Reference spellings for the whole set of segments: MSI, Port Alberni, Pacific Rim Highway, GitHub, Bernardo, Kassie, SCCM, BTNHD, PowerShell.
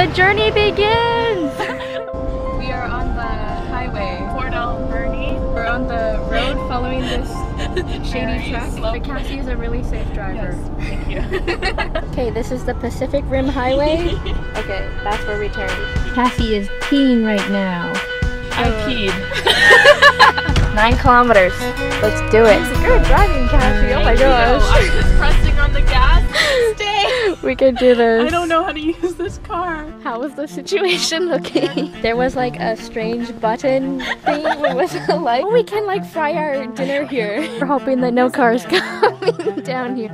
The journey begins! We are on the highway, Port Alberni. We're on the road following this shady track. But Kassie is a really safe driver. Yes, thank you. Okay, this is the Pacific Rim Highway. Okay, that's where we turn. Kassie is peeing right now. I peed. 9 kilometers. Let's do it. Good driving, Kassie. Oh my gosh. I'm just pressing on the gas. We could do this. I don't know how to use this car. How was the situation looking? There was like a strange button thing. It was like, oh, we can like fry our dinner here. We're hoping that no cars coming down here.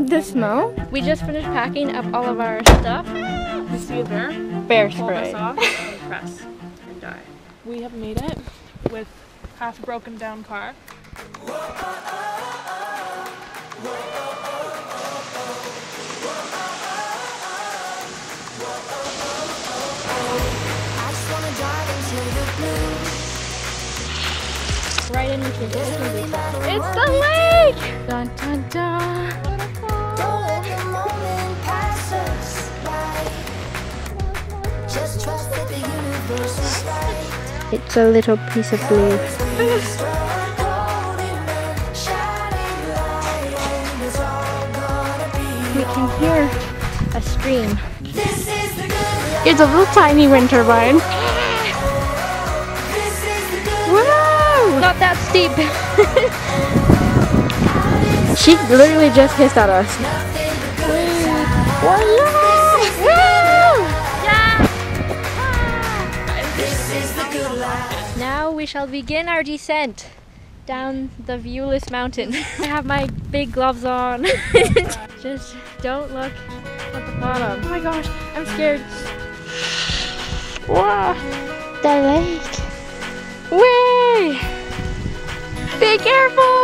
The snow. We just finished packing up all of our stuff. You see there? Bear spray. Pull this off and press and die. We have made it with half broken down car. Right in with it's the lake! Dun, dun, dun. Don't let the moment pass us by. Just trust that the universe is right. It's a little piece of blue. We can hear a stream. It's a little tiny wind turbine. Not that steep. She literally just hissed at us. Now we shall begin our descent down the viewless mountain. I have my big gloves on. Just don't look at the bottom. Oh my gosh, I'm scared. Wow, the lake. Way. Be careful!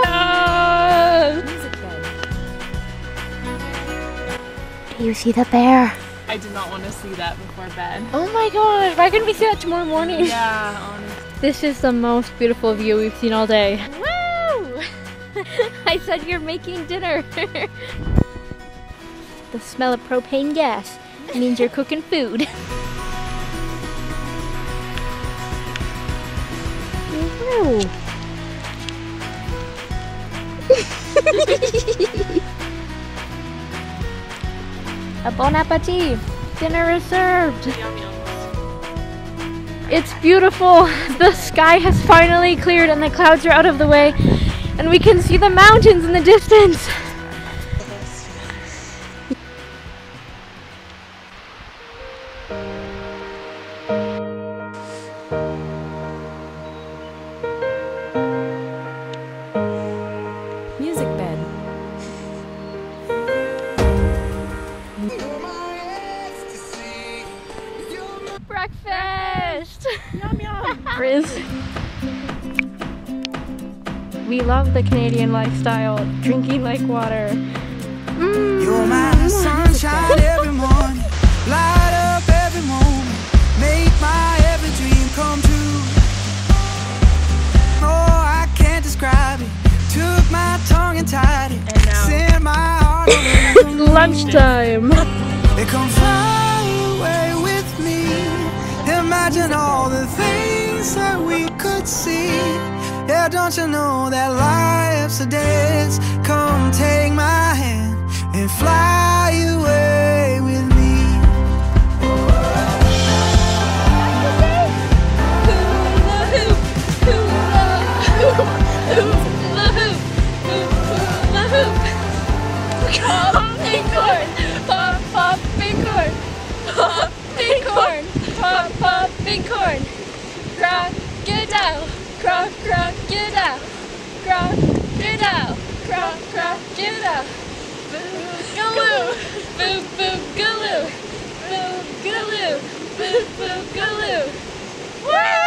Do you see the bear? I did not want to see that before bed. Oh my gosh, why couldn't we see that tomorrow morning? Yeah, honestly. This is the most beautiful view we've seen all day. Woo! I said you're making dinner. The smell of propane gas means you're cooking food. Woo! A bon appetit! Dinner is served! It's beautiful! The sky has finally cleared and the clouds are out of the way and we can see the mountains in the distance! Breakfast! Yum yum! Frizz. We love the Canadian lifestyle, drinking like water. You're my sunshine every morning, light up every moment, make my every dream come true. Oh, I can't describe it, took my tongue and tied it, and now. Sent my heart over. Lunchtime! They come fly away with me. Imagine all the things that we could see. Yeah, don't you know that life's a dance? Come take my hand and fly away with me. Corn, crocodile, crocodile, crocodile, crocodile, boogaloo, boo boogaloo, boogaloo, boo boogaloo.